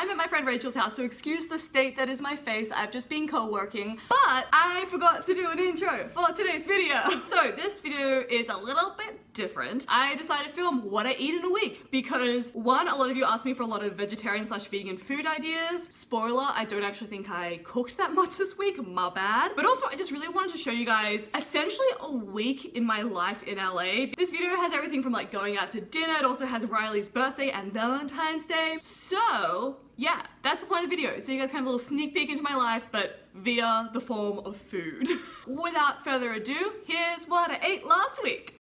I'm at my friend Rachel's house, so excuse the state that is my face. I've just been co-working, but I forgot to do an intro for today's video. So this video is a little bit different. I decided to film what I eat in a week because one, a lot of you asked me for a lot of vegetarian slash vegan food ideas. Spoiler, I don't actually think I cooked that much this week, my bad. But also I just really wanted to show you guys essentially a week in my life in LA. This video has everything from like going out to dinner, it also has Riley's birthday and Valentine's Day. So yeah, that's the point of the video. So you guys can have a little sneak peek into my life, but via the form of food. Without further ado, here's what I ate last week.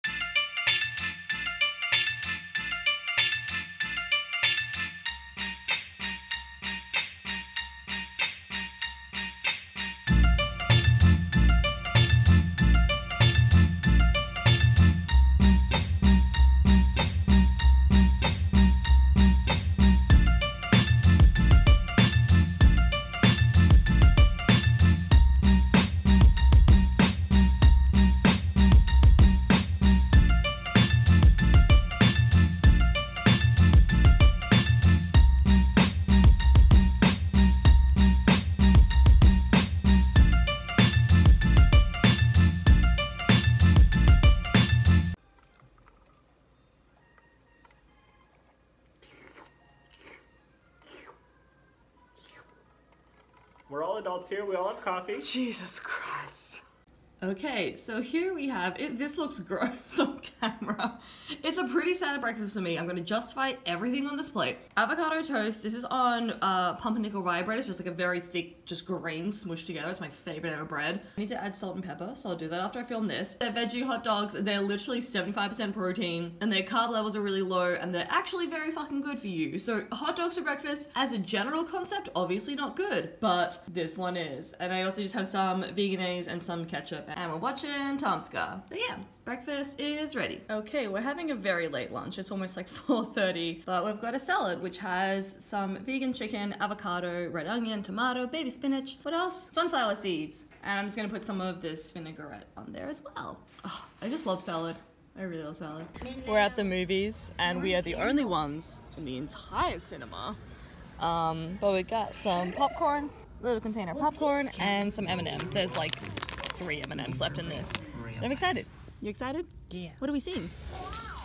We're all adults here, we all have coffee. Jesus Christ. Okay, so here we have it. This looks gross on camera. It's a pretty standard breakfast for me. I'm gonna justify everything on this plate. Avocado toast, this is on pumpernickel rye bread. It's just like a very thick, just grain smooshed together. It's my favorite ever bread. I need to add salt and pepper, so I'll do that after I film this. They're veggie hot dogs. They're literally 75% protein and their carb levels are really low and they're actually very fucking good for you. So hot dogs for breakfast as a general concept, obviously not good, but this one is. And I also just have some vegan eggs and some ketchup. And we're watching Tom's Car. But yeah, breakfast is ready. Okay, we're having a very late lunch. It's almost like 4:30, but we've got a salad which has some vegan chicken, avocado, red onion, tomato, baby spinach. What else? Sunflower seeds. And I'm just gonna put some of this vinaigrette on there as well. Oh, I just love salad. I really love salad. We're at the movies and we are the only ones in the entire cinema. But we got some popcorn, little container of popcorn, and some M&Ms. There's like 3 M&Ms left in this. I'm excited. You excited? Yeah. What are we seeing?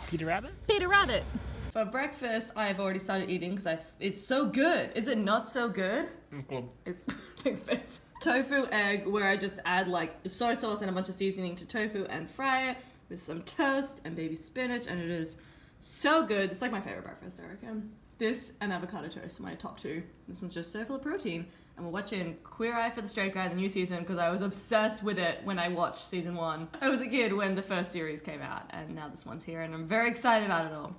Peter Rabbit? Peter Rabbit! For breakfast, I've already started eating because it's so good. Is it not so good? Mm-hmm. It's thanks, babe. Tofu egg, where I just add like soy sauce and a bunch of seasoning to tofu and fry it with some toast and baby spinach, and it is so good. It's like my favorite breakfast, I reckon. This and avocado toast are my top 2. This one's just so full of protein. And we're watching Queer Eye for the Straight Guy, the new season, because I was obsessed with it when I watched season 1. I was a kid when the first series came out, and now this one's here, and I'm very excited about it all.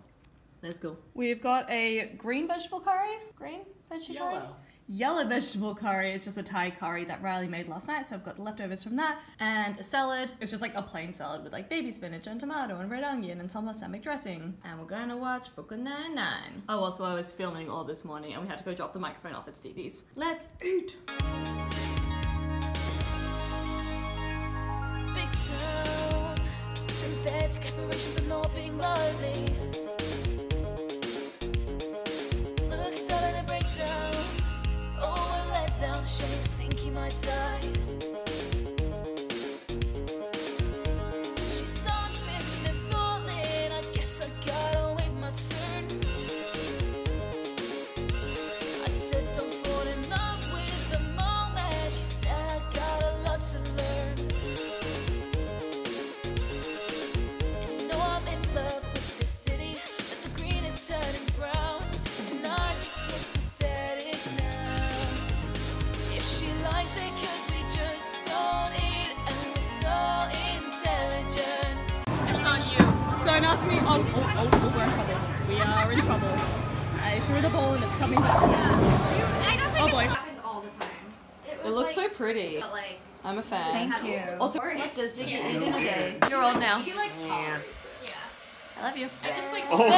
Let's go. We've got a green vegetable curry? Green vegetable curry? Yellow vegetable curry. It's just a Thai curry that Riley made last night, so I've got the leftovers from that. And a salad. It's just like a plain salad with like baby spinach and tomato and red onion and some balsamic dressing. And we're going to watch Brooklyn Nine-Nine. Oh, also I was filming all this morning and we had to go drop the microphone off at Stevie's. Let's eat! Don't ask me, oh, we're in trouble. We are in trouble. I threw the ball and it's coming back. Yeah. Oh boy. It happens all the time. It looks like, so pretty. But like, I'm a fan. Thank you. Also, what does it eat in a day? You're old now. You like tolerance. Yeah. I love you. I just like, oh.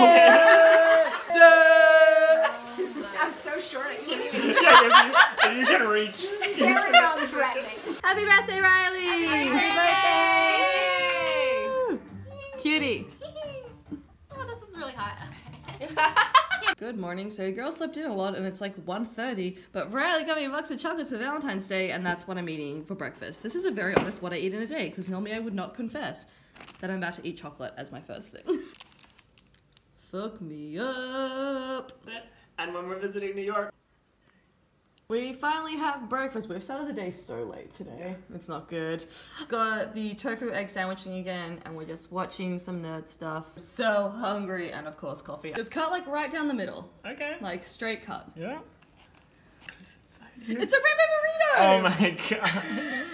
I'm so short, I can't even. Yeah, you can reach. It's very non-threatening. Happy birthday, Riley! Happy birthday! Happy birthday. Cutie. Really hot. Good morning. So your girl slept in a lot and it's like 1:30, but Riley got me a box of chocolates for Valentine's Day and that's what I'm eating for breakfast. This is a very honest what I eat in a day because normally I would not confess that I'm about to eat chocolate as my first thing. Fuck me up. And when we're visiting New York. We finally have breakfast. We've started the day so late today. Yeah. It's not good. Got the tofu egg sandwiching again and we're just watching some nerd stuff. So hungry and of course coffee. Just cut like right down the middle. Okay. Like straight cut. Yeah. What is inside here? It's a rainbow burrito! Oh my god.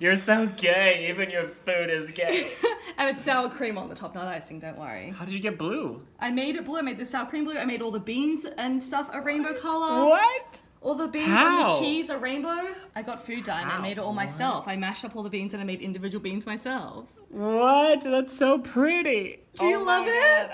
You're so gay. Even your food is gay. And it's sour cream on the top, not icing, don't worry. How did you get blue? I made it blue. I made the sour cream blue. I made all the beans and stuff a rainbow color. What? All the beans and the cheese a rainbow. I got food dye and I made it all myself. I mashed up all the beans and I made individual beans myself. What? That's so pretty. Do you love it?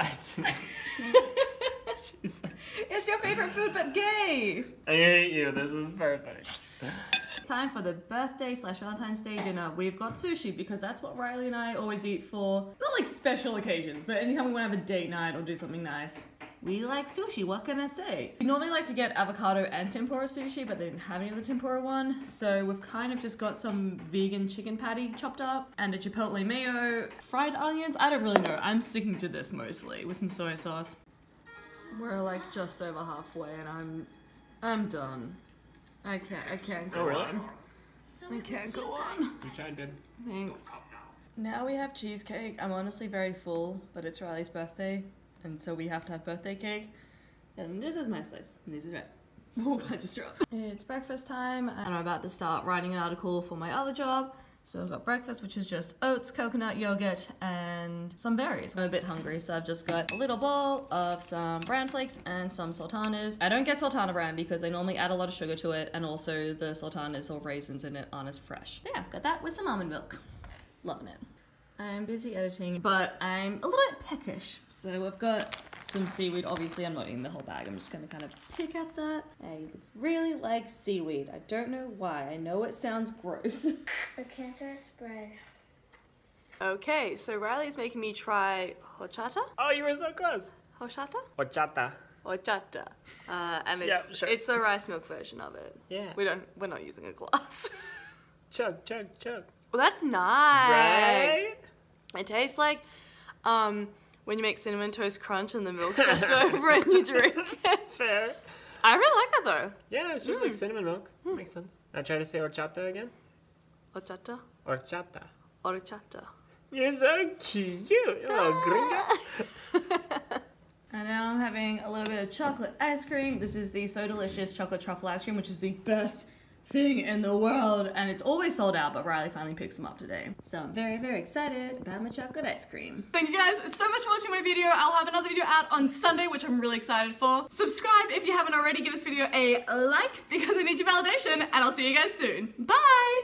It's your favorite food, but gay. I hate you. This is perfect. Yes. Time for the birthday slash Valentine's Day dinner. We've got sushi because that's what Riley and I always eat for, not like special occasions, but anytime we want to have a date night or do something nice. We like sushi, what can I say? We normally like to get avocado and tempura sushi, but they didn't have any of the tempura one. So we've kind of just got some vegan chicken patty chopped up and a chipotle mayo, fried onions. I don't really know. I'm sticking to this mostly with some soy sauce. We're like just over halfway and I'm done. I can't go on. You tried, babe. Thanks. Now we have cheesecake. I'm honestly very full, but it's Riley's birthday, and so we have to have birthday cake. And this is my slice, and this is red. Oh, I just dropped. It's breakfast time, and I'm about to start writing an article for my other job. So I've got breakfast, which is just oats, coconut yogurt, and some berries. I'm a bit hungry, so I've just got a little bowl of some bran flakes and some sultanas. I don't get sultana bran because they normally add a lot of sugar to it, and also the sultanas or raisins in it aren't as fresh. Yeah, got that with some almond milk. Loving it. I'm busy editing, but I'm a little bit peckish. So I've got some seaweed. Obviously, I'm not eating the whole bag. I'm just gonna kind of pick at that. I really like seaweed. I don't know why. I know it sounds gross. The cancer spread. Okay, so Riley's making me try horchata. Oh, you were so close. Horchata? Horchata. Horchata. And it's, yeah, sure. It's the rice milk version of it. Yeah. We're not using a glass. Chug, chug, chug. Well, that's nice. Right? It tastes like, when you make Cinnamon Toast Crunch and the milk's left over and you drink it. Fair. I really like that though. Yeah, it's just like cinnamon milk. Mm. Makes sense. I'm trying to say horchata again. Horchata? Horchata. Horchata. You're so cute, you little gringo. And now I'm having a little bit of chocolate ice cream. This is the So Delicious chocolate truffle ice cream, which is the best thing in the world. And it's always sold out, but Riley finally picks them up today. So I'm very, very excited about my chocolate ice cream. Thank you guys so much for watching my video. I'll have another video out on Sunday, which I'm really excited for. Subscribe if you haven't already. Give this video a like because I need your validation and I'll see you guys soon. Bye!